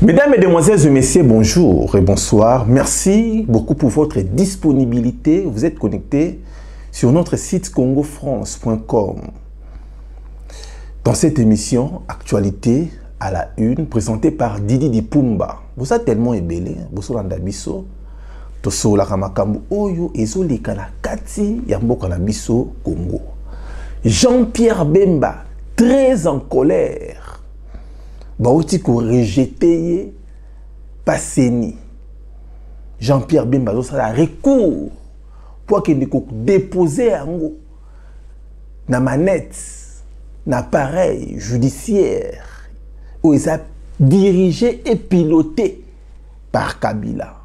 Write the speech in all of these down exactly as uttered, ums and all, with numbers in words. Mesdames, et Mesdemoiselles et Messieurs, bonjour et bonsoir. Merci beaucoup pour votre disponibilité. Vous êtes connectés sur notre site congo france point com. Dans cette émission, actualité à la une, présentée par Didi Dipumba. Vous êtes tellement ébélé, vous êtes en Dabiso, vous êtes en Makambo, vous êtes en Kati, vous êtes en Dabiso, Congo. Jean-Pierre Bemba, très en colère. Bauti ko rejeté par C E N I. Jean-Pierre Bemba a recours pour qu'il ne déposer na manette, na appareil judiciaire où il a dirigé et piloté par Kabila.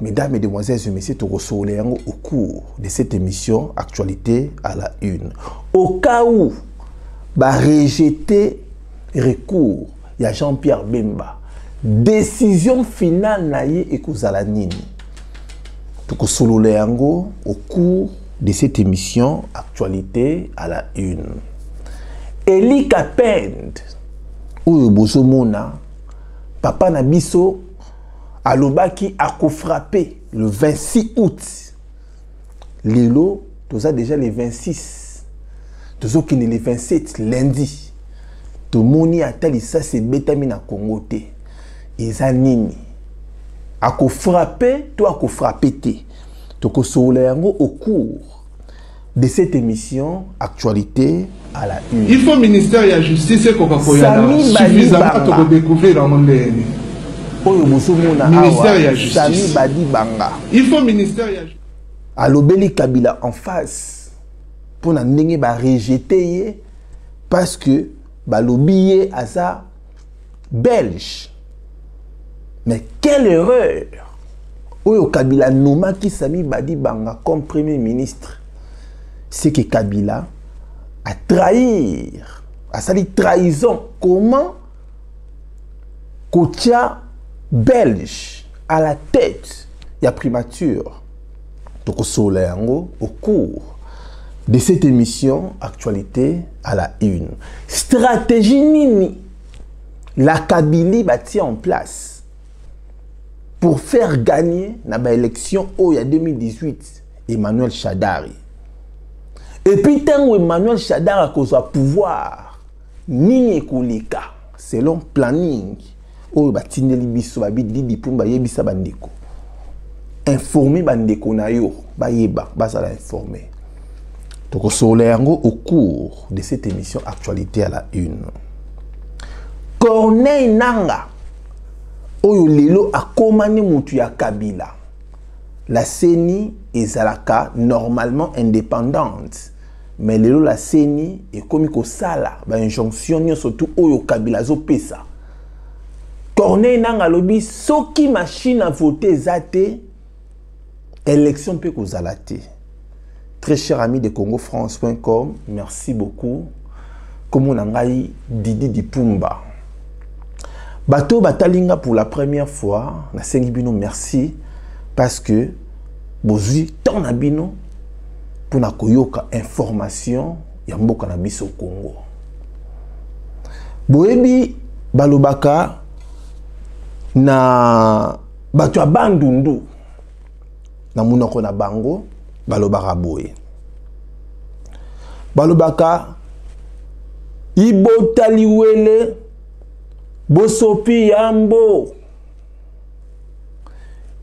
Mesdames, Mesdemoiselles et Messieurs, tout recevrez au cours de cette émission actualité à la une. Au cas où bah rejeté recours il y a Jean-Pierre Bemba. Décision finale naie et Kouzalanini. Tout solo leango au cours de cette émission actualité à la une. Elie Kapend ou Bozomona papa Nabiso alobaki a frappé le vingt-six août. Lelo toza déjà le vingt-six. Tozo qui le vingt-sept lundi. Tout le monde a tel ça c'est bétamine à Congo té. Ils a nini. A ko frapper, toi ko frapper té. Toko solengo au cours de cette émission actualité à la une. Il faut ministère de la justice et kokakoyana suffisamment pour découvrir en monde. Oyo musumuna ministère de la justice. Sami Badibanga. Il faut ministère de la justice. Alobeli Kabila en face pour na ndenge ba rejeter parce que Balobié à ça belge. Mais quelle erreur! Oyo Kabila nommé qui Sami Badibanga comme premier ministre. C'est que Kabila a trahi, a sali trahison. Comment Kotia belge à la tête de la primature? Donc au cours de cette émission actualité à la une. Stratégie nini la Kabylie bâtie en place pour faire gagner na élection au ya deux mille dix-huit Emmanuel Shadary. Et puis tant où Emmanuel Shadary a cause à pouvoir nini ekoleka selon planning au batineli biso babi Didi Dipumba yebisa bandeko. Informer bandeko na yo bayeba basala informer. Donc, au cours de cette émission actualité à la une. Corneille Nanga, oyo lelo a commandé moutu ya Kabila. La C E N I est normalement indépendante, mais lelo la C E N I est comme ko sala ba injonction surtout oyo Kabila zo pesa. Corneille Nanga lobi soki machine à voter zate élection pe ko zalate. Très chers amis de congo france point com, merci beaucoup. Comme on a dit, Didi Dipumba. Bato Batalinga pour la première fois, na sengi bino merci parce que bozwi tant na bino pour na koyoka information ya mboka na biso Congo. Boebi balobaka na bato abandundu na munoko na bango. Balobaka boye. Balobaka ibotaliwele bosopi yambo.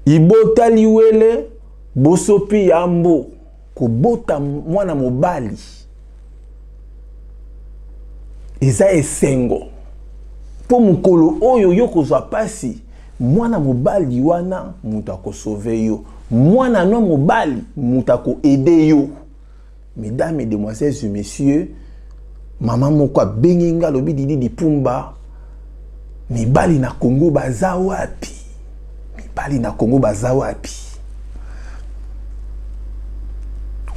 Ibotaliwele bosopi yambo. Kobota mwana mobali. Eza esengo. Po mukolo oyo yo kozwa pasi mwana mobali wana muta kosove yo. Moi, je suis mobile, je suis aidé. Mesdames, Mesdemoiselles et Messieurs, maman moko benginga lobi Didi Dipumba, mibali na Congo baza wapi. Mibali na Congo baza wapi.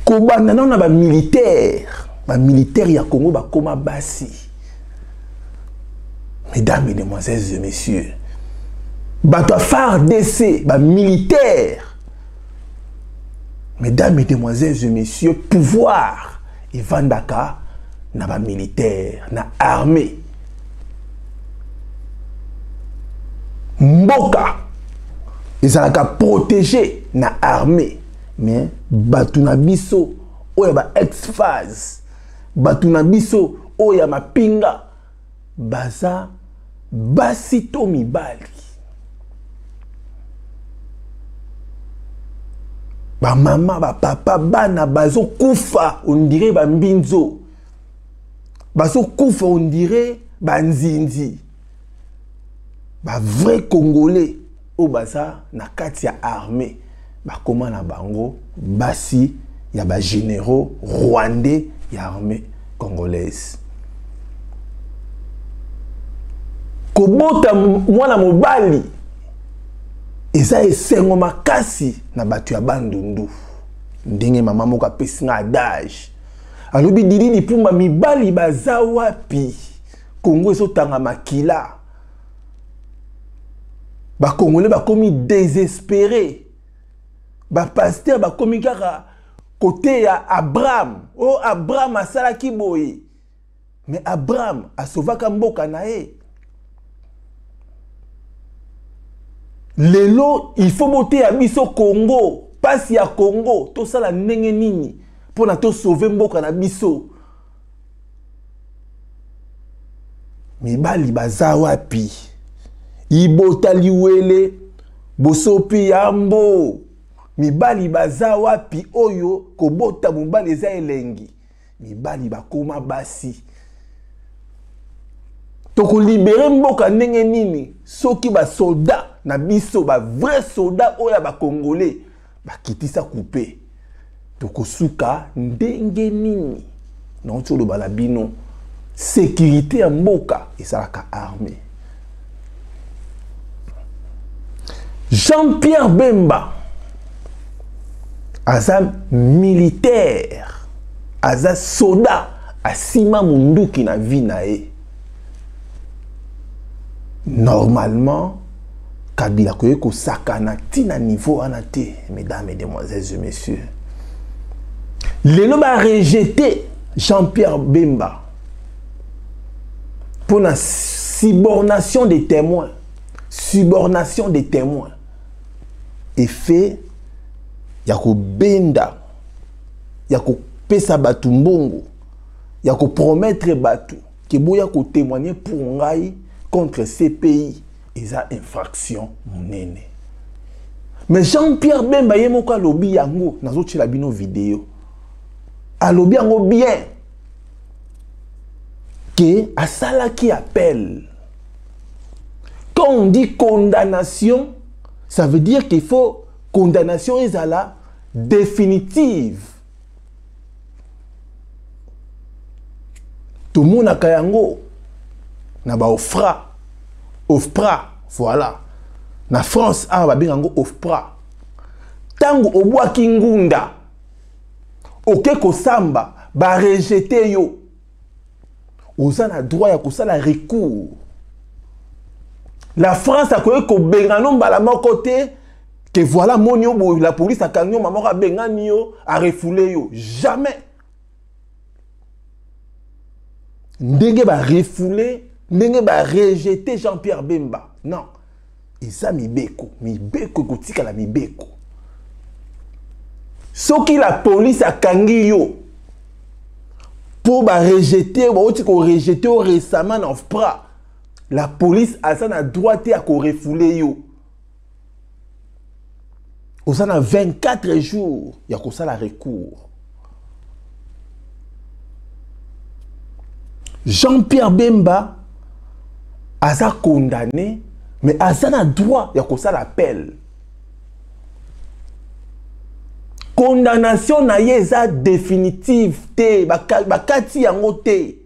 Koba nanana ba militaire, ba militaire ya Congo ba koma basi. Mesdames, Mesdemoiselles et Messieurs, ba ta F A R D C, ba militaire. Mesdames, Mesdemoiselles et Messieurs, pouvoir Ivan Daka n'a pas militaire, n'a armée. mboka ezalaka protéger na armée mais batuna biso oya ba ex-phase batuna biso oya mapinga baza basito mibali ba mama ba papa bana bazo kufa on dirait ba mbinzo bazo kufa on dirait ba nzinzi ba vrai congolais au baza na kati ya armée ba koma na bango basi ya ba généraux rwandais ya armée congolaise kobota mwana mobali eza esengo makasi na batu ya bandundu ndenge mama moka pesi na adage alobi Didi Dipumba mibali baza wapi Congo ezotanga makila ba Congolais bakomi désespéré ba pasteur bakomi kaka côté ya Abraham oh Abraham asalaki boye mais Abraham asovaka mboka na ye. Les lots, il faut monter à Bisso Congo, passer à Congo, tout ça la nenge nini, pour nous sauver Mboka na Bisso. Mais bali baza wapi, ibotaliwele, bosopi yambo, mais bali baza wapi oyo, kobota mumba les elengi, mais bali bakoma basi. Toko libéré Mboka nenge nini, soki ba soldat. Na biso ba vrai soldat oya ba congolais ba kitisa couper tokosuka ndenge nini na onto lo balabino sécurité ya mboka esalaka armée. Jean-Pierre Bemba aza militaire aza soldat asima munduki na vie na ye normalement Kabila koyeko sakana tina niveau anate mesdames et demoiselles et messieurs les noms a rejeté Jean-Pierre Bemba pour la subornation des témoins subornation des témoins et fait yako benda yako pesa batu mbongo yako promettre batu que boya ko témoigner pour ngai contre ces pays. Ils ont infraction monene. Mais Jean-Pierre Bemba yemoka lobi yango nazo tshila bino vidéo. A lobi yango bien. Que à sala qui appelle. Quand on dit condamnation, ça veut dire qu'il faut condamnation ezala définitive. Tout monde a kayango na ba ofra. Ofpra, voilà. Na France, ah, babi nango Ofpra. Tango obwa kingunda. Oke kosamba, ba rejete yo. Oza na droit ya kosala recours. La France a koye ko benganom ba la mort côté. Que voilà mon yo, la police a kanyo, maman a bengan yo, a refoulé yo. Jamais. Ndenge ba refoulé. Nenge ba rejeter Jean-Pierre Bemba. Non. Eza mibeko. Mibeko kotika la mibeko. Soki la police a kangi yo. Pour ba rejeter, ba oti ko rejeter récemment na Ofpra. La police a ça na droite a ko refouler yo. Oza na vingt-quatre jours ya ko sala recours. Jean-Pierre Bemba aza condamné, mais aza na droit ya kosa l'appel. Condamnation na ye eza définitive te, bakati yango te.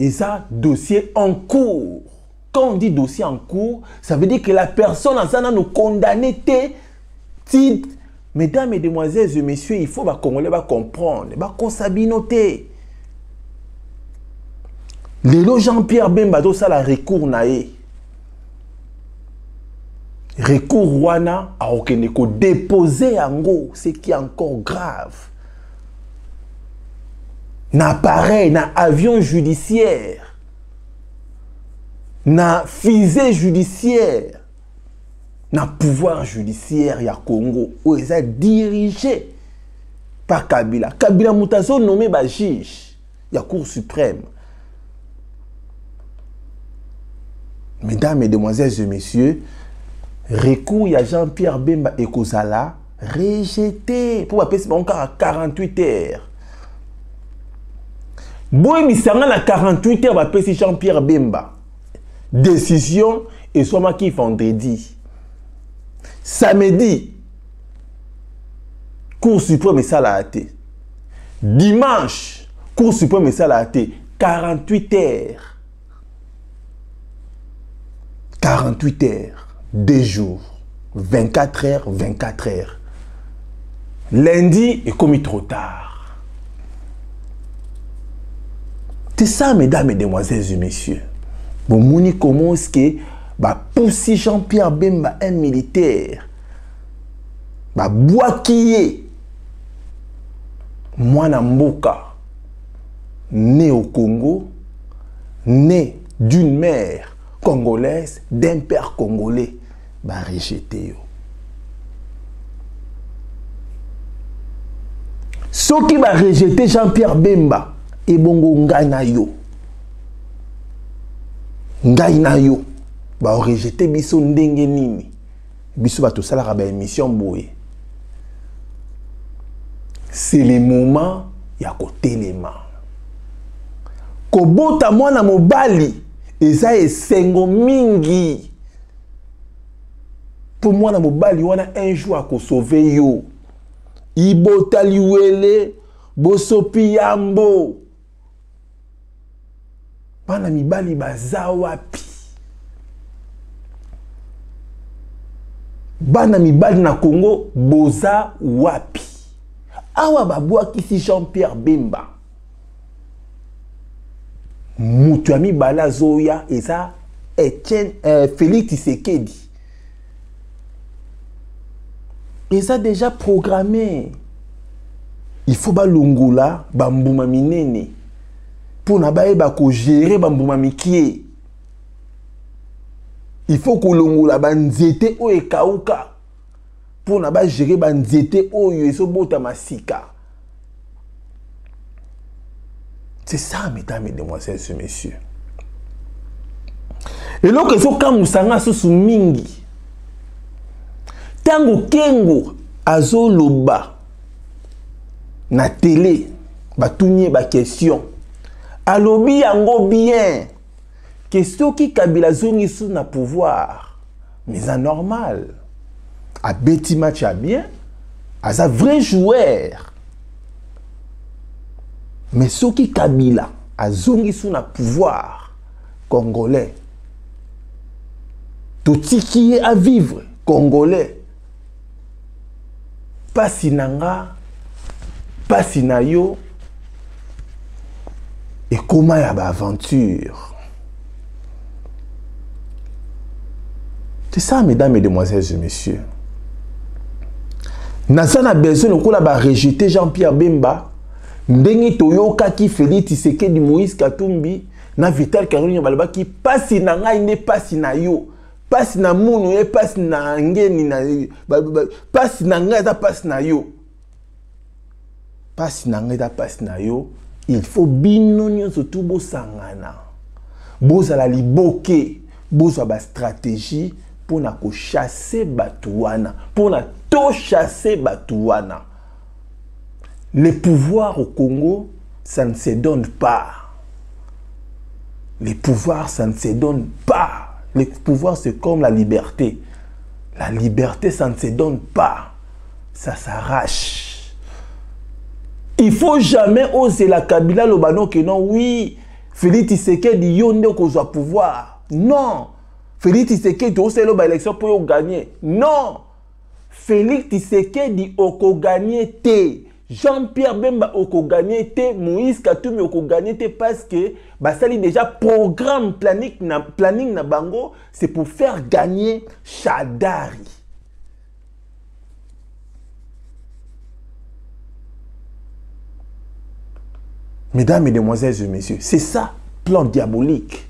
Eza dossier en cours. Quand on dit dossier en cours, ça veut dire que la personne aza na nous condamné te. Titre, mesdames et demoiselles et messieurs, il faut ba Congolais ba comprendre, ba konsabinote. Lelo Jean-Pierre Bemba dosa la recours nae. Recours wana a okeneko déposer ango, ce qui est encore grave. Na pareil, na avion judiciaire. na fusée judiciaire, na pouvoir judiciaire ya Congo, où ils sont dirigés par Kabila. Kabila Moutazo nommé ba juge ya Cour suprême. Mesdames, Mesdemoiselles et Messieurs, recours ya Jean-Pierre Bemba et Kozala rejeté pour appeler encore à quarante-huit heures. Bon, il à quarante-huit heures va appeler Jean-Pierre Bemba. Décision et soit qui vendredi. Samedi, Cour suprême et ça l'a hâté. Dimanche, Cour suprême et ça l'a hâté. quarante-huit heures. quarante-huit heures. Deux jours. vingt-quatre heures, vingt-quatre heures. Lundi est commis trop tard. C'est ça, mesdames, mesdemoiselles et messieurs. Bon, mouni comment est-ce que bah, poussi Jean-Pierre Bemba, un militaire, bah, boakiye, mwana mboka, né au Congo, né d'une mère congolaise, d'un père congolais, bah, rejeté. Ceux qui va rejeter Jean-Pierre Bemba, et bongo ngana yo. Ngai na yo ba rejeter biso ndenge nini biso ba to sala ba émission boye. C'est le moment ya kotelema kobota mwana mobali eza esengo mingi pour mwana mobali wana un jour akosauver yo ibota liwele bosopi yambo. Bana mibali baza wapi? Bana mibali na Congo boza wapi? Awa babwa kisi Jean-Pierre Bemba. Mutu ami bala zoya eza Etienne euh, Félix Tshisekedi. Eza déjà programmé. Il faut ba longola ba mbuma minene. Pour nous gérer les. Il faut que nous gérer pour nous gérer les. C'est ça, mesdames, mesdemoiselles et messieurs. Et donc, ils sont comme ça, mingi. Tango Kengo, Azoloba, na télé, batounier ba question. Alobi yango bien que ceux qui Kabila zongi sous na pouvoir mais c'est normal. A beti match a bien, a sa vrai joueur. Mais ceux qui Kabila a zongi sous na pouvoir congolais, tout ce qui est à vivre congolais, pas sinanga, pas sinayo. Et comment il y a l'aventure? C'est ça, mesdames, mesdemoiselles et messieurs. Nasa na besoin de quoi rejeter Jean-Pierre Bemba, Ndengi Toyoka qui Félix Tshisekedi Moïse Katumbi, na Vital Karunyo Balba qui passe na ngai ne passe na yo, passe na munu e passe na ngeni na passe na ngai da passe na yo. Passe na ngai da passe na yo. Il faut binonio surtout bo sangana. Bo sala li boké, bo sa ba stratégie pour na ko chasser batouana, pour na to chasser batouana. Le pouvoir au Congo, ça ne se donne pas. Le pouvoir, ça ne se donne pas. Le pouvoir, c'est comme la liberté. La liberté, ça ne se donne pas. Ça s'arrache. Il faut jamais oser la Kabila lobano que non, oui, Félix Tshisekedi yonde ko zo pouvoir. Non, Félix Tshisekedi ose loba élection pour gagner. Non, Félix Tshisekedi oko gagner té. Jean-Pierre Bemba oko gagner té. Moïse Katumbi oko gagner té parce que basali déjà programme planning na planning na bango, c'est pour faire gagner Shadary. Mesdames, Mesdemoiselles et Messieurs, c'est ça, plan diabolique.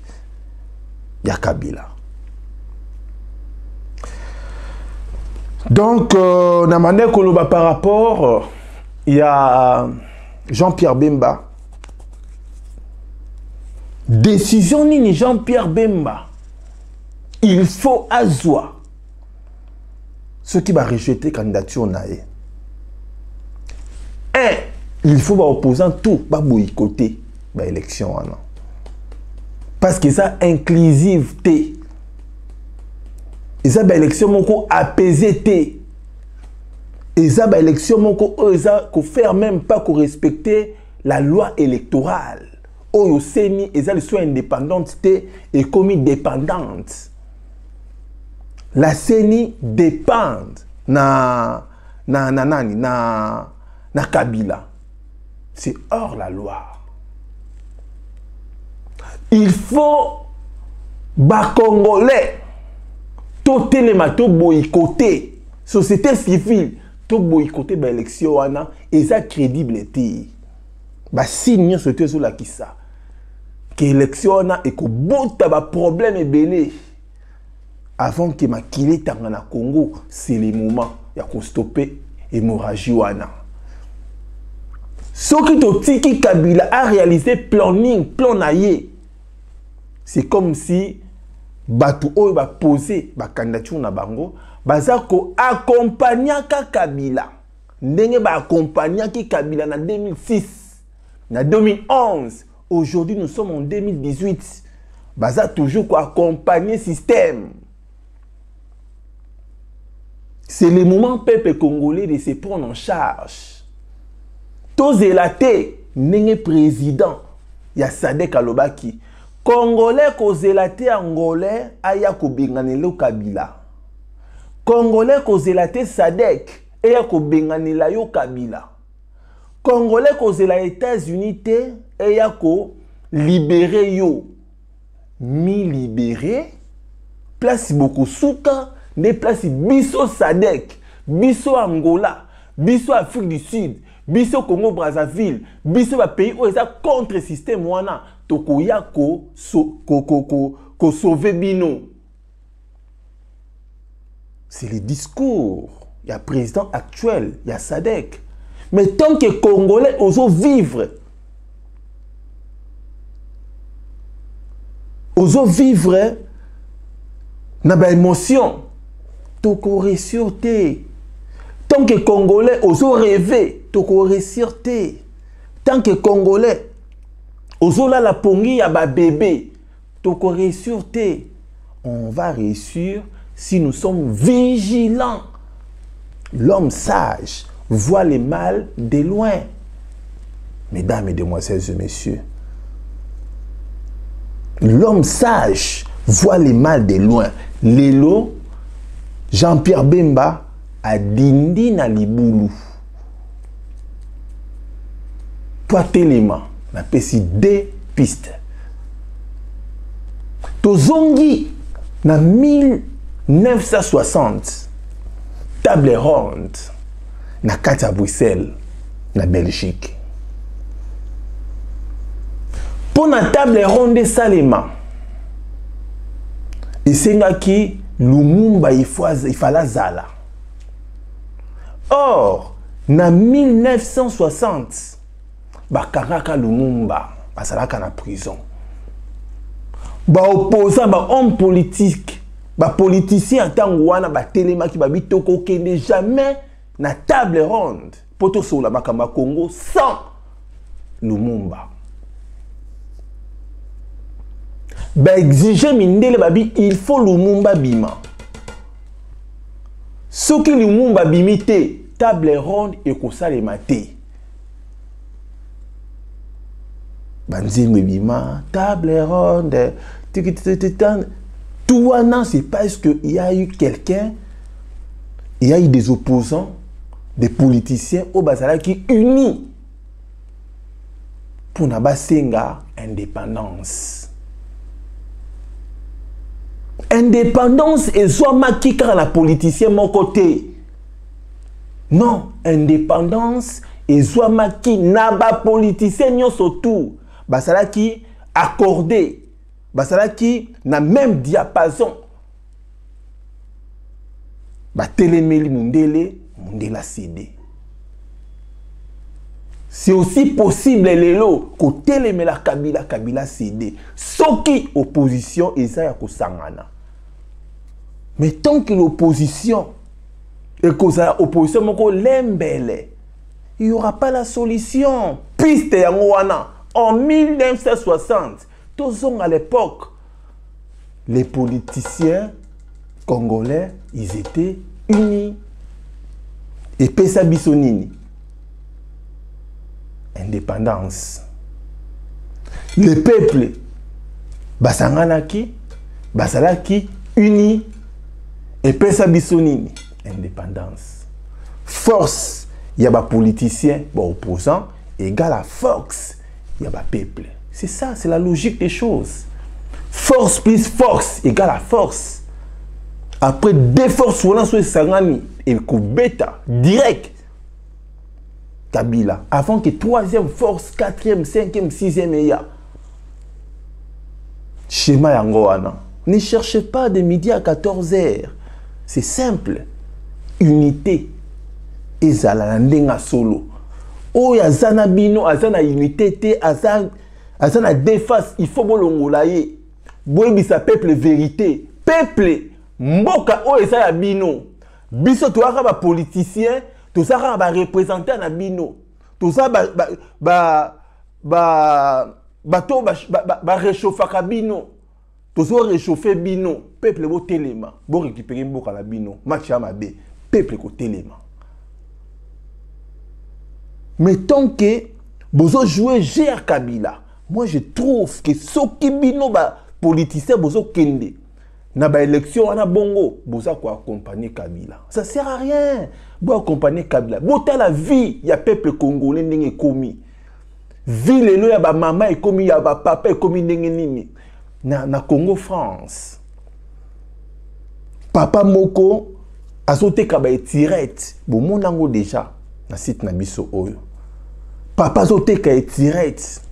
ya Kabila. Donc, euh, Namane Koloba par rapport, il y a Jean-Pierre Bemba. Décision ni Jean-Pierre Bemba. Il faut azoua. Ce qui va rejeter la candidature nae. Et il faut opposer tout, pas boycotter l'élection. Parce que ça inclusivité. Ils ont l'élection moko apaisée. Ils ont l'élection moko ko faire même pas ko respecter la loi électorale. Au C E N I, ils ont le soin indépendante et commis dépendante. La C E N I dépend na na na na na na Kabila. C'est hors la loi. Il faut ba Congolais tout téléma tout boycotter société civile tout boycotter l'élection wana et ça crédibilité. Ba signe surtout sur la kissa. Que l'élection na et que bota ba problème ebelé. Avant que ma kili tangana Congo, c'est le moment ya ko stopper hémorragie wana. Ce qui totiki Kabila a réalisé planning, plan naie. C'est comme si batu oyo ba poser ba candidature na bango, bazako accompagner ka Kabila. Ndenge ba accompagner ki Kabila na deux mille six, na deux mille onze, aujourd'hui nous sommes en deux mille dix-huit. Baza toujours ko accompagner système. C'est le moment peuple congolais de se prendre en charge. Tozélate, n'est président, il y a SADEC alobaki. Congolais kozélate angolais, aya ko benganelo Kabila. Congolais kozélate SADEC, aya ko benganela yo Kabila. Congolais kozélate États-Unis, aya ko libéré yo. Mi libéré, place beaucoup souka. Des places biso SADEC, biso Angola, biso Afrique du Sud, biso Congo Brazzaville, biso ba pays où ils a contre système wana tokoya ko so ko ko ko ko sauver bino. C'est le discours il y a président actuel, il y a SADEC. Mais tant que Congolais oso vivre oso vivre na ba émotion toko ressurté. Tant que Congolais oso rêver, toko ressurté. Tant que Congolais oso la la pongi ya ba bébé, toko ressurté. On va réussir si nous sommes vigilants. L'homme sage voit les mal de loin. Mesdames et demoiselles et messieurs, l'homme sage voit les mal de loin. Les lots Jean-Pierre Bemba a dindi na libulu. Trois éléments, on appelle ça deux pistes. Tozongi, na mille neuf cent soixante, table ronde, na kati à Bruxelles, na Belgique. Pour la table ronde Salema, et c'est qui Lumumba il fallait zala. Or, en mille neuf cent soixante, Bakaraka Lumumba basalaka na prison. Ba opposant ba homme politique, ba politicien tango wana ba telema ki ba bitoko kende jamais na table ronde poto sola makamba Congo sans Lumumba. Bah exiger mindele babi il faut Lumumba bima. Ce qui Lumumba bimité table ronde et kosa le maté. Banzimbe bima table ronde tout an c'est parce que il y a eu quelqu'un, il y a eu des opposants, des politiciens au Bazala qui unis pour nabasenga indépendance. Indépendance et soit maquille car la politicienne mon côté. Non, indépendance et soit maquille naba politicien yon sotou. Basala qui accordé qui n'a même diapason. Ba telemeli mundele mundela cédé. C'est aussi possible les lots que telemela Kabila Kabila cédé. Sauf qui opposition et ça y a ko sangana. Mais tant que l'opposition et que ça opposition moko lembele, il n'y aura pas la solution. Piste yango wana en mille neuf cent soixante, tous à l'époque, les politiciens congolais, ils étaient unis. Et Pesa Bissonini, indépendance. Le peuple, Basanganaki, Basalaki, unis. Et Pesa Bissonini, indépendance. Force, il y a des politiciens, des opposants, égale à force, il y a des peuples. C'est ça, c'est la logique des choses. Force plus force égale à force. Après deux forces, on a sur Sangani et Koubeta, direct. Kabila, avant que troisième force, quatrième, cinquième, sixième et ya. Schéma Yangoana. Ne cherchez pas de midi à quatorze heures. C'est simple. Unité. Et Zalandinga solo. Oh, ya Zanabino, Azana unité, Azan. Aza na déface, il faut bolongolaye. Boyebi sa peuple vérité. Peuple, mboka o esa ya bino. Biso to aka ba politicien, to saka ba représentant na bino. To sa ba ba ba ba ba to ba ba, ba réchauffer ka bino. To so réchauffer bino. Peuple bo telema, bo récupérer mboka la bino. Match ya mabe. Peuple ko telema. Mais tant que bozo jouer gère Kabila. Moi, je trouve que ce qui bino ba politicien bozo kende na ba élection ana bongo boza ko accompagner Kabila. Ça sert à rien. Bo accompagner Kabila. Bota la vie ya peuple congolais ndenge komi. Vie lelo ya ba mama ekomi ya ba papa ekomi ndenge nini. Na na Congo France. Papa moko azote ka ba tirette. Bo monango déjà na site na biso oyo. Papa azote ka tirette.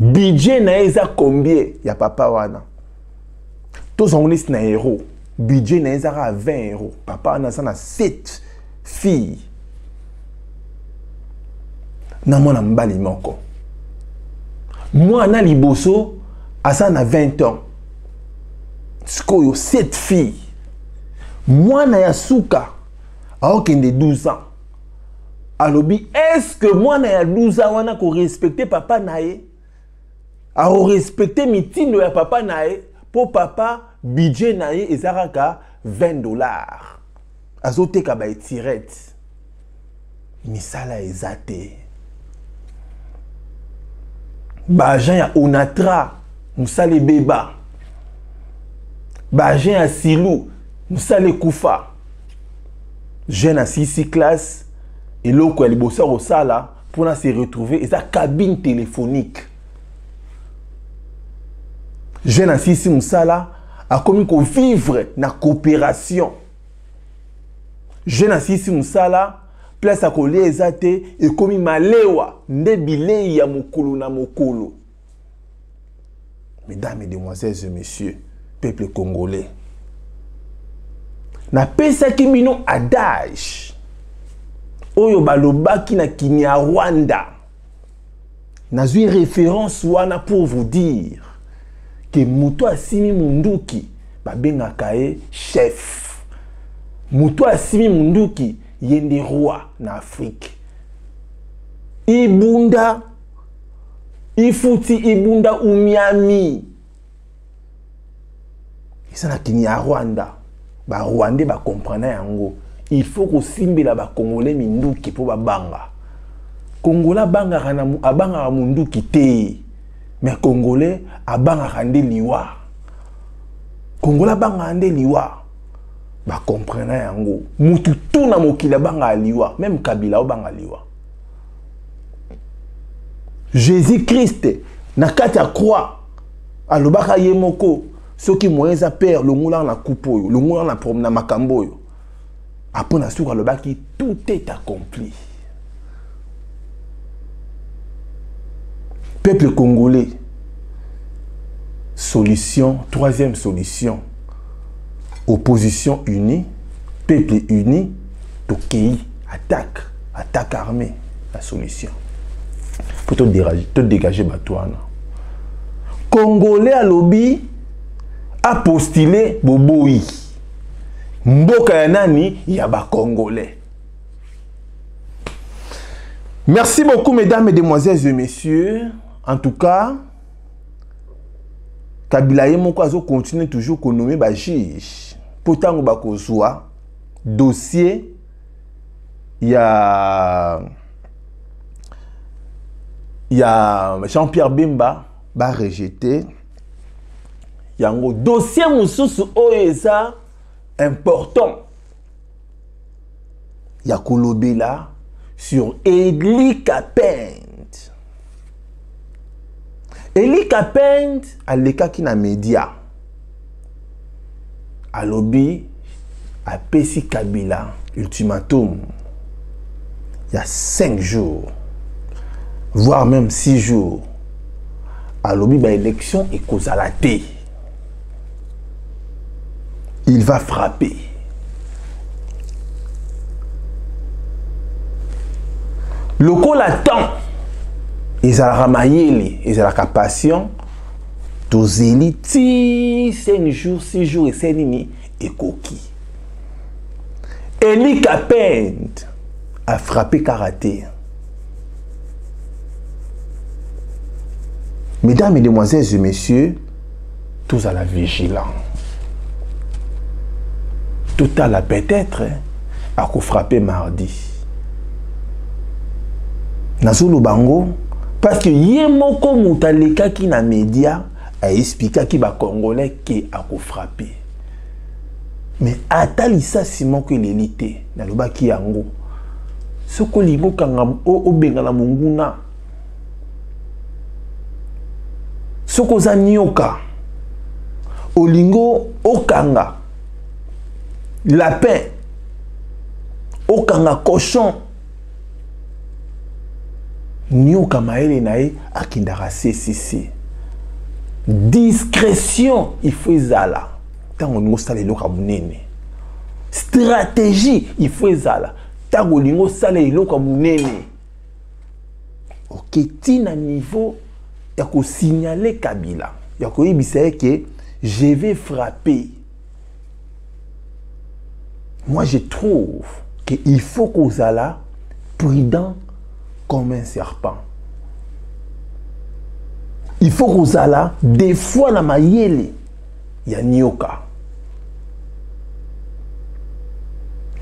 Budget na eza combien ya papa wana. Tous on liste na héros. Budget na eza à vingt euros. Papa wana ça na sept filles. Na mwana mbali moko. Mwana liboso asa na vingt ans. Skoyo sept filles. Mwana ya suka aokende douze ans. Alobi est-ce que mwana ya douze ans wana ko respecter papa nae? À respecter meeting de papa nae pour papa budget nae et zaraka vingt dollars azote ka ba tirette misala ezate ba agent ya Onatra musale beba ba agent ya Silou musale kufa jeune à six classe et loko ya libosa au sala pour na se retrouver et sa cabine téléphonique. Jeune Assisi Moussala a commis qu'on vivre dans la coopération. Jeune Assisi Moussala, place à coller les athées et commis maléwa, nebile ya mokolo na mokolo. Mesdames et demoiselles et messieurs, peuple congolais, na pesa kimino adage, oyo balobaki na kini a Rwanda, na zui référence wana pour vous dire. Que Mouto Asimi Munduki, Babenga Kae, chef. Mouto Asimi Munduki, yende roi na Afrique. Ibunda, Ifuti Ibunda Umiami. Et ça n'a qu'il y a Rwanda. Ba Rwanda ba comprendre yango. Il faut que Simbe la ba Congolais Munduki pour ba Banga. Kongola Banga Abanga Munduki te. Mais Congolais a bandé liwa. Congolais a bandé liwa. Bah comprenez yango. Mutu tout na mokila banga liwa. Même Kabila o banga liwa. Jésus Christ na kati ya croix alobaka ye moko soki moyeza père le moula na kupoyo, le moula na prom na makamboyo. Apo na suka lobaki tout est accompli. Peuple congolais, solution, troisième solution, opposition unie, peuple uni, Tokei, attaque, attaque armée, la solution. Pour te dégager, te dégager, Batouana. Congolais à lobby a postulé Boboï. Mboka ya nani, ya ba Congolais. Merci beaucoup, mesdames, mesdemoiselles et messieurs. En tout cas, Kabila et Mokazo continuent toujours à nommer les juges. Pourtant, on va avoir dossier. Il y a, il y a Jean-Pierre Bemba va rejeter. Il y a un dossier moussous oesa important. Il y a Kolobela sur Elie Kapend. Elie Kapend a l'écart na média. A lobby à Pessi Kabila ultimatum. Il y a cinq jours, voire même six jours, à l'objet de l'élection et causalité. Il va frapper. Le col attend. Ils ont ramaillé, ils ont la capacité d'oser cinq jours, six jours et cinq nuits et coquilles. Elie Kapend a frappé karaté. Mesdames, mesdemoiselles et messieurs, tous à la vigilance. Tout à la peut-être à qu'on frappé mardi. Nazolo bango parce que yemoko mutaleka ki na média a expliqué ki ba Congolais qui a qu'on frappé. Mais atalisa simon que l'élite na loba ki yango. Ce que les gens ont fait, ce que les gens ont fait, lapin, okanga cochon, nyoka maele nae akindara C C C. Discrétion, il faut zala. Tant on nous a les loca mounene. Stratégie, il faut zala. Tagolingo salé lo comme nene. Ok, tina niveau, y'a qu'on signale Kabila. Y'a qu'on dit que je vais frapper. Moi, je trouve qu'il faut qu'on soit là prudent comme un serpent. Il faut qu'on soit là, des fois, dans ma yéle, il y a nyoka.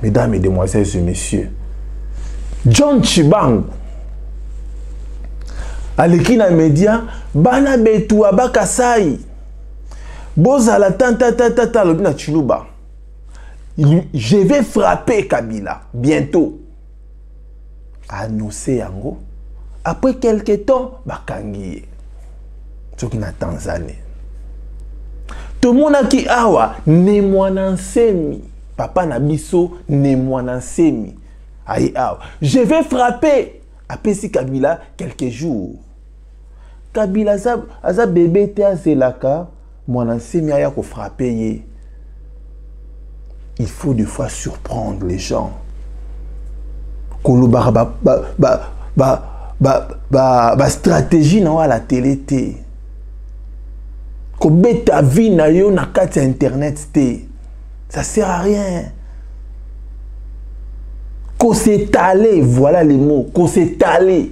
Mesdames, mesdemoiselles et messieurs, John Chibang, à l'équipe des médias, Bana Betua Bakasai, Boza la tata tata tata lobina Chiluba. Je vais frapper Kabila bientôt. Annoncé yango. Après quelques temps, Bakangiye. Ce qui n'a Tanzanie. Tout le monde qui awa, ne moi n'ensemi. Papa Nabiso ne moi n'ensemi. Je vais frapper. Après si Kabila quelques jours. Kabila a sa bébé te a zelaka. Moi n'ensemi a ko frapper. Il faut des fois surprendre les gens. Kolo ba ba ba ba ba ba stratégie na la télé té. Ko beta vie na yo na kati internet té. Ça sert à rien. Qu'on s'étale, voilà les mots. Qu'on s'étale.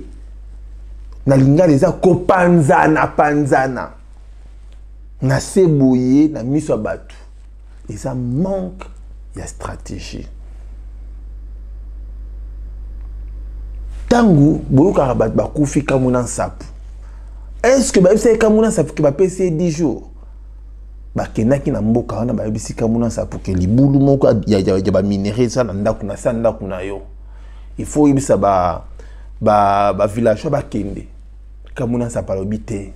Na linga les a ko panzana panzana. Na seboye na miso batu. Et ça manque la stratégie. Tangu, boyoka rabat bakufi kamuna sapu. Est-ce que babisi kamuna sapu ki bapese dix jours? Bakenaki na mboka wana babisi kamuna sapu ke libulu moko ya ya ba minéré ça nda kuna ça nda kuna yo. Il faut ibisa ba ba ba village ba kende. Kamuna sapu lobite.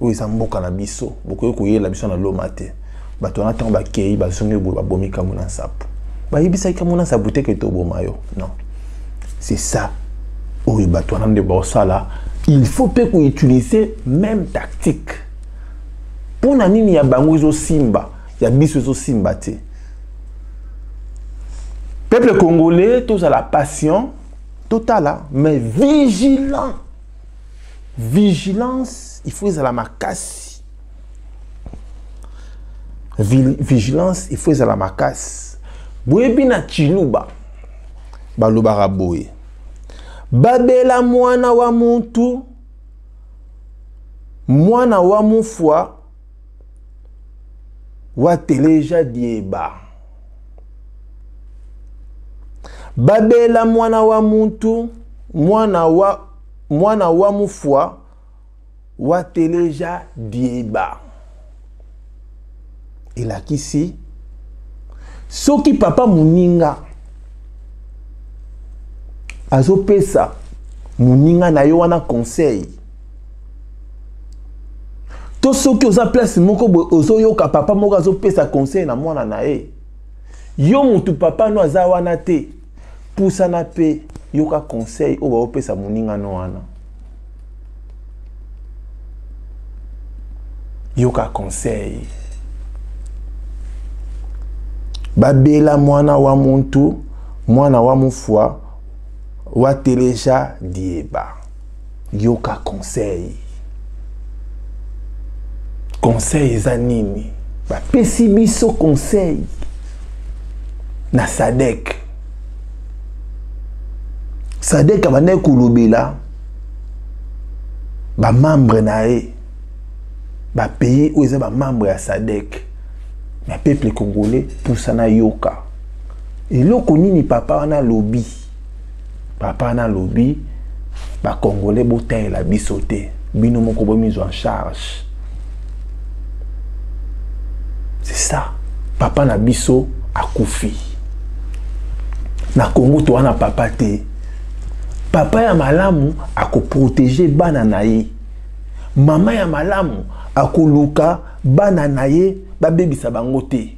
Oyo sa mboka na biso, boko yokoyela biso na lomate. Batona tamba kei basonge bo babomi kamuna sapu. Ba ibisa kamuna sapu te ke to boma yo. Non. C'est ça. Oyo batona de bosala, il faut peut qu'on utilise même tactique. Pour nini ya bango izo simba, ya biso izo simba te. Peuple congolais, tous à la passion, total, mais vigilant. Vigilance, il faut à la macasse. Vigilance, il faut à la macasse. Bouébina chiluba, balobaraboué. Babela mwana wa muntu, mwana wa mufwa, wa teleja dieba. Babela mwana wa muntu, mwana wa mwana wa mufwa, wa teleja dieba. Et là qu'ici, so ki papa muninga. Azo pesa, muninga na yo wana conseil. To so ki oza place moko bo ozo yo ka papa moko azo pesa conseil na mwana na e. Yo mutu papa no aza wana te. Pousa na pe yo ka conseil o ba o pesa muninga no wana. Yo ka conseil. Babela mwana wa muntu, mwana wa mufwa. Wateleja dieba. Yoka conseil. Conseil zanini. Ba pesibiso conseil. Na SADEC. SADEC abane kulubela. Ba membre na e. Ba pays où ils ba membre ya SADEC. Mais peuple congolais poussana yoka. Et loko nini papa wana lobby. Papa na lobby, ba congolais botin la bisoté, bino moko bo mise en charge. C'est ça. Papa na biso akufi. Na Congo to wana papa te. Papa ya malamu ako protéger bana naye. Mama ya malamu ako luka bana naye ba baby sa bango te.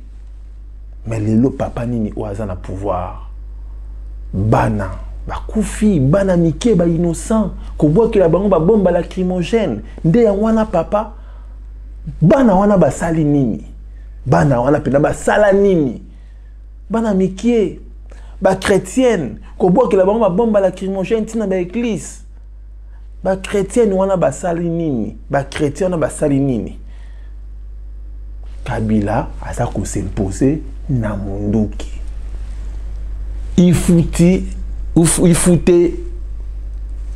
Mais lelo papa nini oaza na pouvoir. Bana ba koufi, bana mike, ba innocent, ko bois que la bango ba bomba lacrymogène, nde ya wana papa, bana wana ba sali nini, bana wana pena ba sala nini, bana mike, ba chrétienne, ko bois que la bango ba bomba lacrymogène tina ba église, ba chrétienne wana ba sali nini, ba chrétienne wana ba sali nini. Kabila aza ko s'imposer na monduki. Ifuti ou foute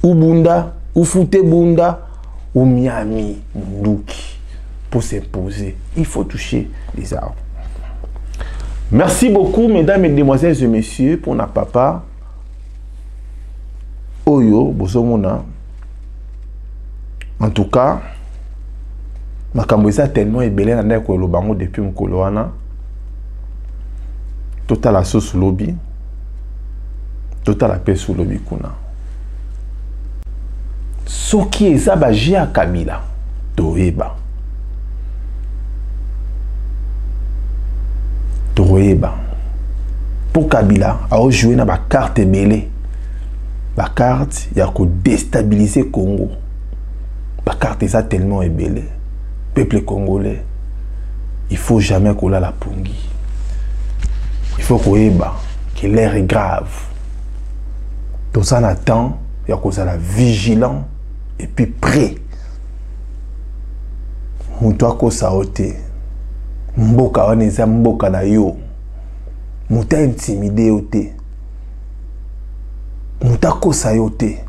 ou bunda, ou foute bunda, ou miami, mouki. Pour s'imposer, il faut toucher les arbres. Merci beaucoup, mesdames, mesdemoiselles et messieurs, pour na papa. Oyo, bozomona. En tout cas, ma kamboisa tellement ebelé na ndeko lo bango depuis mokolo wana. Total la sauce lobby. Total la paix sous le bikuna. Ce qui est ça, c'est à Kabila. Toeba. Toeba. Pour Kabila, à jouer na ba carte belé. La carte, il y a que déstabiliser le Congo. La carte est tellement belé. Peuple congolais, il ne faut jamais qu'on la pongi. Il faut que l'air est grave. Tout ça n'attend, il y a qu'on soit vigilant et puis prêt. On doit qu'on s'arrête. Mboka on est mboka na yo. On t'a intimidé au té. On t'a qu'on s'arrête.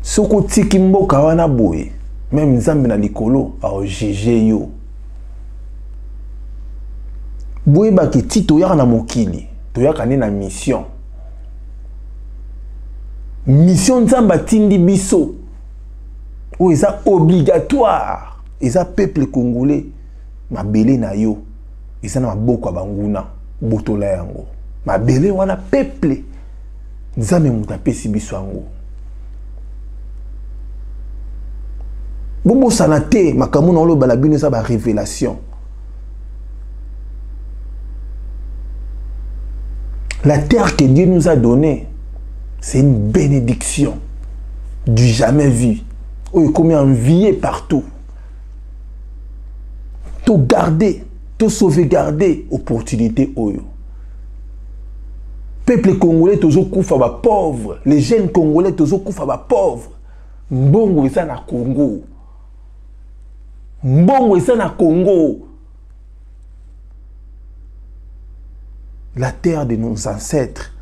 Soko tiki mboka wana boy, même nzambe na likolo a jugé yo. Boy ba ki tito ya na mokili, to ya kané na mission. Mission nzamba tindi biso. Ou eza obligatoire. Eza peuple congolais. Ma belé na yo. Eza na maboko abanguna. Botola yango. Ma belé wana peuple. Nzambe mutapesi biso yango. Bobo sanate. Makamuna olo balabino sa ba révélation. La terre que Dieu nous a donnée. C'est une bénédiction du jamais vu. Oh, il est comme envié partout. tout garder, tout sauvegarder opportunité oyo. Peuple congolais toujours koufa ba pauvre, les jeunes congolais toujours koufa ba pauvre. Mbongo eza na Congo. Mbongo eza na Congo. La terre de nos ancêtres,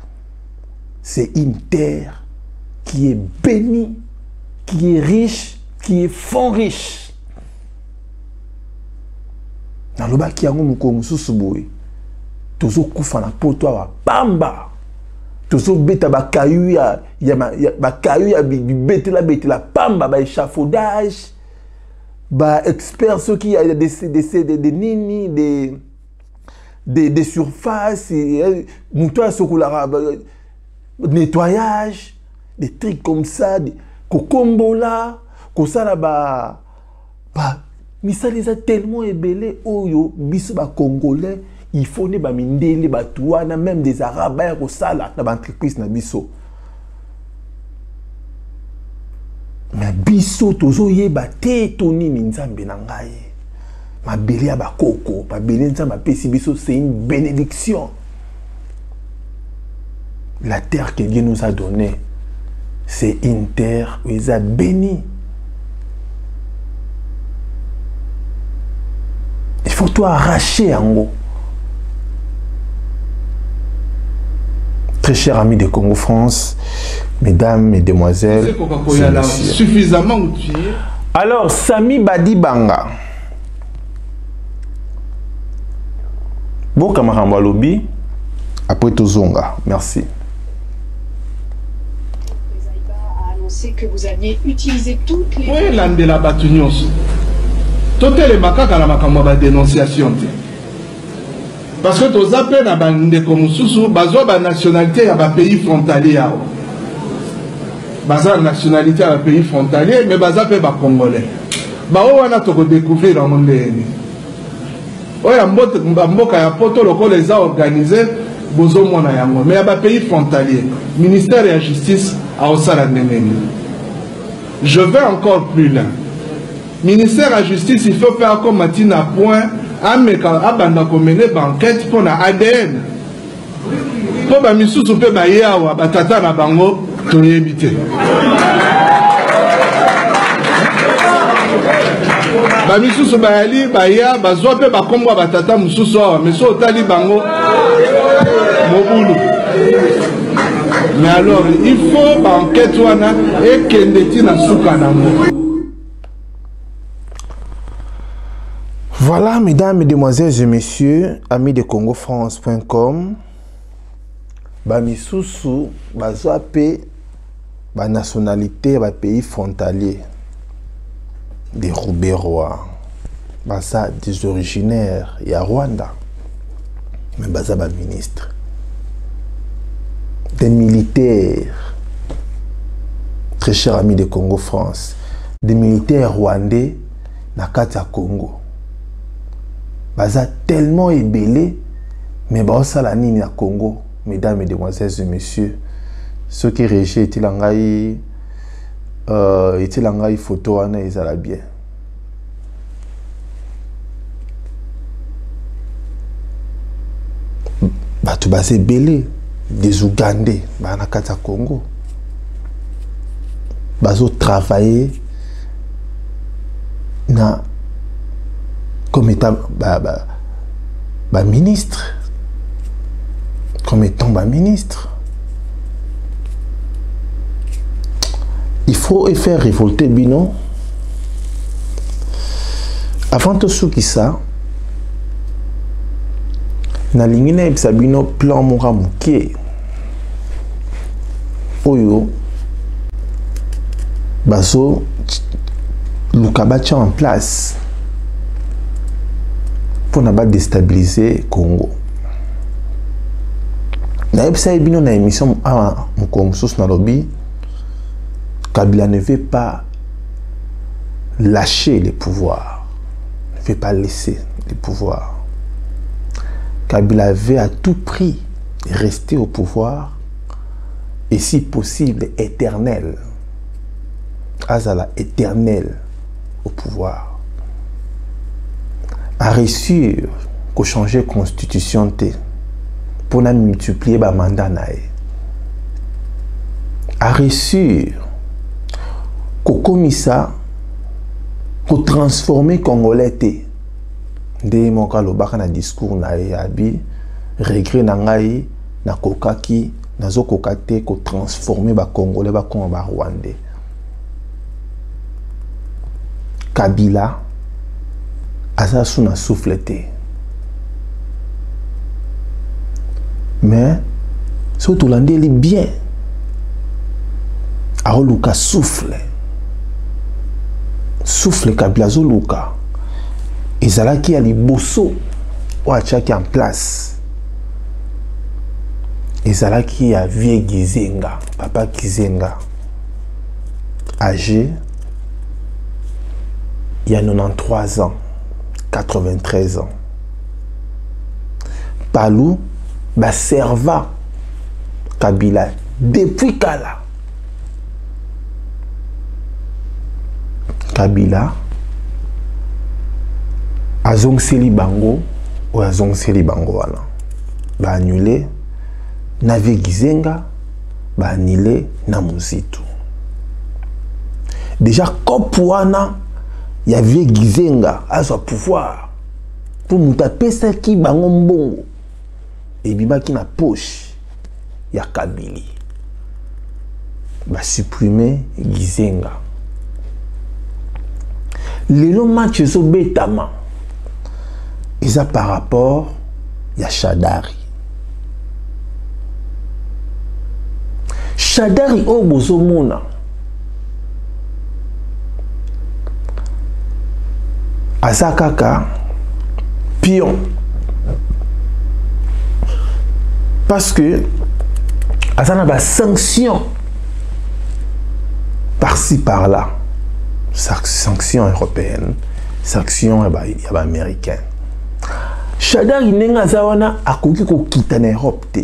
c'est une terre qui est bénie, qui est riche, qui est fond riche. Dans le bas qui a un moukoum sous-boui, toujours koufan la potoa, bamba, toujours bêta bakayuya, bakayuya, bête la bête la bamba, ba échafaudage, ba experts, ceux qui ont des nini, des des surfaces, moutoua, nettoyage, des trucs comme ça, kokombola, kosala ba. Mais ça les a tellement ébellés, oyo, biso ba Congolais, il faut ne ba mindele ba touana, même des Arabes, ba rosala, na ba entreprise na biso. Mais biso tozo ye ba te toni minzambe na ngai. Ma belé a ba koko, ba belé nzamba pesi biso, c'est une bénédiction. La terre que Dieu nous a donnée, c'est une terre où il a béni. Il faut toi arracher en gros. Très chers amis de Congo France, mesdames, mesdemoiselles, suffisamment outillés. Alors, Sami Badibanga, bon camarade Walobi, après Tozonga, merci. A annoncé que vous alliez utiliser toutes les. Oui, l'âme de la bâtonnière. Tout est le macaque à la macaque dénonciation. Parce que tous appels à Bande comme Soussou, Bazo, la nationalité à pays frontalier. Bazo, la nationalité à pays frontalier, mais Bazo, appel à Congolais. Bazo, on a tout découvert dans le monde. On a un les a organisés, Bozo, on a un mais à pays frontalier, ministère de la Justice, à Ossarademeni. Je vais encore plus loin. Ministère de la Justice, il faut faire comme Matina Point, à mener banquette pour l'A D N. Pour que les gens ne peuvent pas y aller, mais alors, il faut banquette et qu'il y ait une soukana. Voilà, mesdames, mesdemoiselles et messieurs, amis de congo france point com, bamisusu bazwa pe ba nationalité ba pays frontalier des Rouberois, baza des originaires ya Rwanda, mais baza ba ministres, des militaires, très chers amis de Congo France, des militaires rwandais na kati ya Congo. Baza tellement ébellé, mais bah salani na Congo, mesdames, mesdemoiselles et messieurs, ceux qui régissent étaient langai, euh, étaient langai photo ana ezala bien. Bah tu basé belé, des Ougandais, bah na kata Congo, bazo travailler na comme étant bah, bah, bah, ministre, comme étant bah, ministre. Il faut faire révolter Bino. Avant tout ce qui ça, na lingine ebsa Bino plan mora mouké. Oyo, baso, lukabacha en place. On a déstabilisé le Congo. Dans l'émission, Kabila ne veut pas lâcher les pouvoirs, ne veut pas laisser les pouvoirs. Kabila veut à tout prix rester au pouvoir et si possible éternel. Azala éternel au pouvoir. A réussir à changer la constitution pour multiplier le mandat. À réussir à transformer les Congolais. Dès que je suis discours, regret nangai na kokaki nazo kokate ko transformer ba Congolais ba Kongo ba Rwandais. Kabila asa suna souffleté. Mais ce Hollandais est bien. Aro Luka souffle. Souffle Kabila zo Luka. Ezala ki ali bosso ou achaki en place. Et ça qui a vie Gizenga, Papa Gizenga, âgé, il y a quatre-vingt-treize ans, quatre-vingt-treize ans. Palou, ba serva Kabila depuis Kala. Kabila, Azong Seli Bango, ou Azong Seli Bango, voilà. Ba annulé. Nave Gizenga, banile na muzitu. Déjà, kopwana, yave Gizenga, à son pouvoir. Pour moutaper ça qui bangombongo. Et biba qui na poche, ya Kabili. Ba supprimer Gizenga. Les longs matchs sont bêtement. Et ça par rapport, ya Shadary. Shadary au Bozomona Azakaka pion parce que Azana ba sanction par-ci par-là, sanction européenne, sanction américaine. Shadary nenga zawana akoki ko kita na Europe te.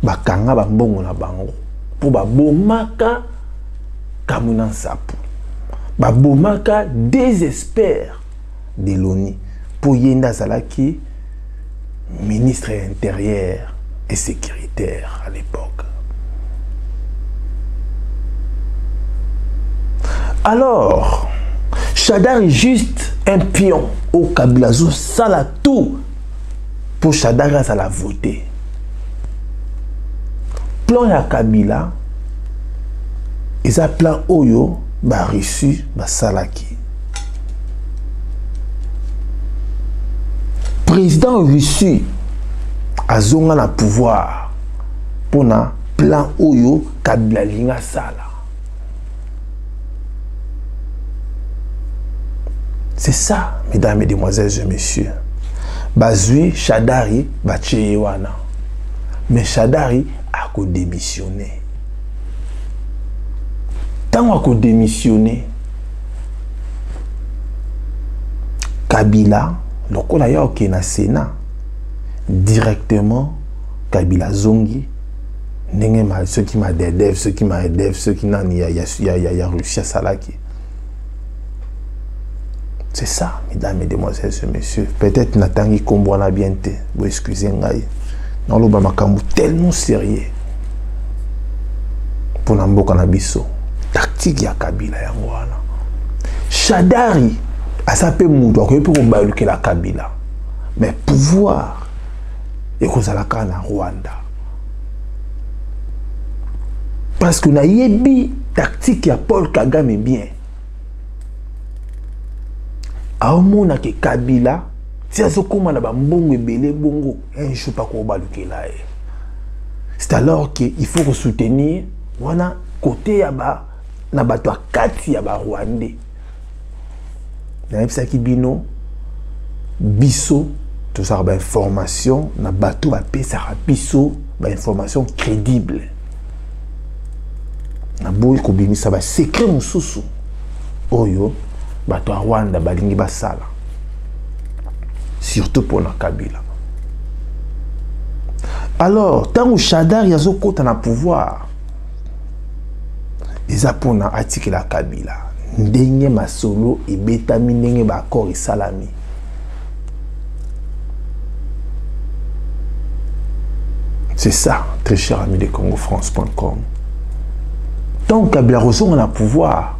Bakanga bambongo na bango pour babomaka kamunan sapu babomaka désespère de l'ONU pour yenda zalaki ministre intérieur et sécuritaire à l'époque. Alors Shadary est juste un pion au Kabilazo, ça la tout pour Shadary ça la voter. Plan ya Kabila, ils a plan Oyo, ba reçu, ba salaki. Président reçu, a zonga na pouvoir, pour na plan Oyo, Kabila linga sala. C'est ça, mesdames, mesdemoiselles et messieurs. Bazui, Shadary, ba Cheyewana. Mais Shadary, a ko démissionné. Tant a ko démissionné, Kabila, le Kolayo qui est na Sénat, directement, Kabila zongi, ceux qui m'a dédève, ceux qui m'a dédève, ceux qui n'ont ni ya Russia salaki. C'est ça, mesdames, mesdemoiselles et messieurs. Peut-être Natangi Kombwana bientôt. Vous excusez-moi. Dans le Bamakamou tellement sérieux pour Namboka Nabiso. Tactique ya Kabila ya Mwana. Shadary a sapé Moudou, il peut combattre la Kabila. Mais pouvoir, il y a na Rwanda. Parce que na yebi tactique ya Paul Kagame bien. Aomona ke Kabila. Si à ce moment là, bongo et belé bongo, un jour pas qu'on va le kelaye. C'est alors qu'il faut soutenir. On a côté yaba, na bato a kati yaba Rwandais. Na epsa ki bino, biso, tout ça ba information, na bato ba pesa biso, ba information crédible. Na boy ko bini ça ba secret mususu. Oyo, bato a Rwanda balingi basala. Surtout pour la Kabila. Alors, tant que Shadary a son côté dans le pouvoir, ils apprennent à attirer la Kabila. Ndenge masolo et bétamine, ndenge bakor et salami. C'est ça, très cher ami de congo france point com. Tant qu'Kabila on a pouvoir,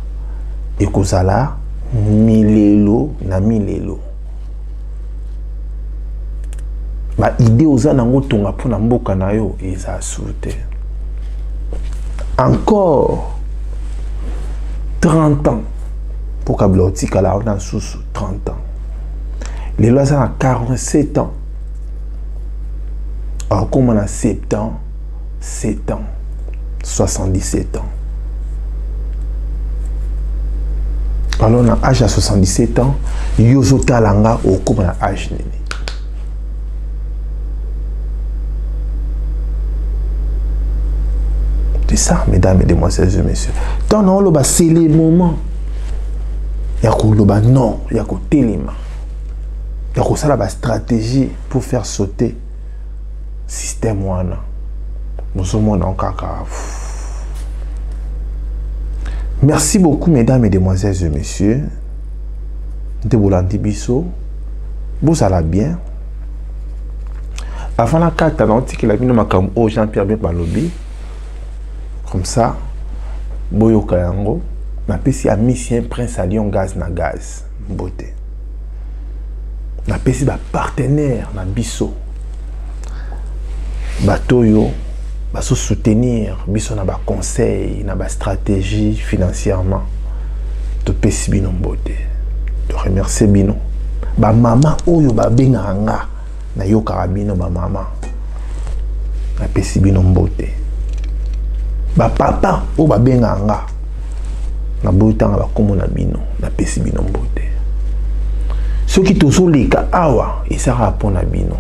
et qu'on a là, milelo, na milelo. Bah, idée aux anangos tonga pour n'ambo kanayo, ils a sauté. Encore trente ans pour Kabila otika la on a sous trente ans. Les lois ont quarante-sept ans. Alors, comme on a sept ans, sept ans, soixante-dix-sept ans. Alors, on a âge à soixante-dix-sept ans, yozo talanga ou comme on a âge néné. C'est ça, mesdames, et demoiselles et messieurs. Tant non, c'est les moments. Il y a un non, il y a un téléma. Il y a une stratégie pour faire sauter le système. Nous sommes en caca. Merci beaucoup, mesdames, et demoiselles et messieurs. De vous l'antibiso. Vous allez bien. Avant la carte, il y a un Jean-Pierre Bemba lobby. Comme ça, boyo kayango, na pesi a misien prince à Lyon gaz na gaz, beauté. Na pesi ba partenaire na biso, ba toyo, ba so soutenir biso na ba conseil, na ba stratégie financièrement. Te pesi bino beauté, te remercier bino. Ba maman oyo ba benga na yo karabino ba maman, na pesi bino beauté. Ba papa ou ba benga nga na boutanga ba komo na bino na pesi bino mbote so ki tozo leka awa isara pona bino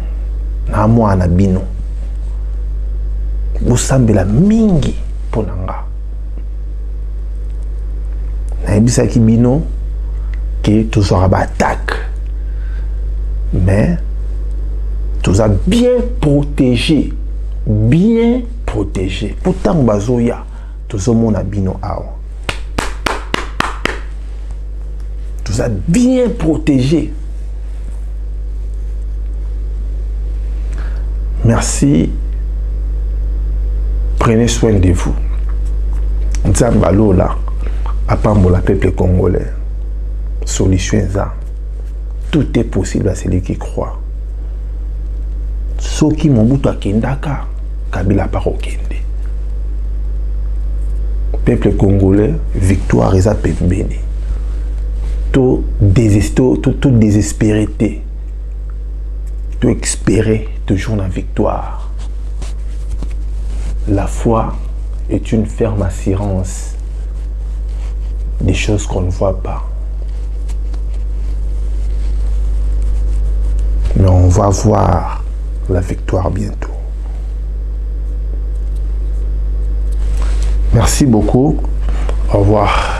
na mwana bino busambela mingi pona nga na ebisa ki bino ke tozo ba attaque mais tozo bien protégé bien protégé. Pourtant, bazoya tout ce monde a bino awa. Tout ça bien protégé. Merci. Prenez soin de vous. Nzambalo là, apambola peuple congolais. Solution ça. Tout est possible à celui qui croit. Ceux qui m'ont bouté à Kendaka. Kabila Parokende. Peuple congolais, victoire et ça peut béni. Tout désespérité, tout espérer toujours la victoire. La foi est une ferme assurance des choses qu'on ne voit pas. Mais on va voir la victoire bientôt. Merci beaucoup. Au revoir.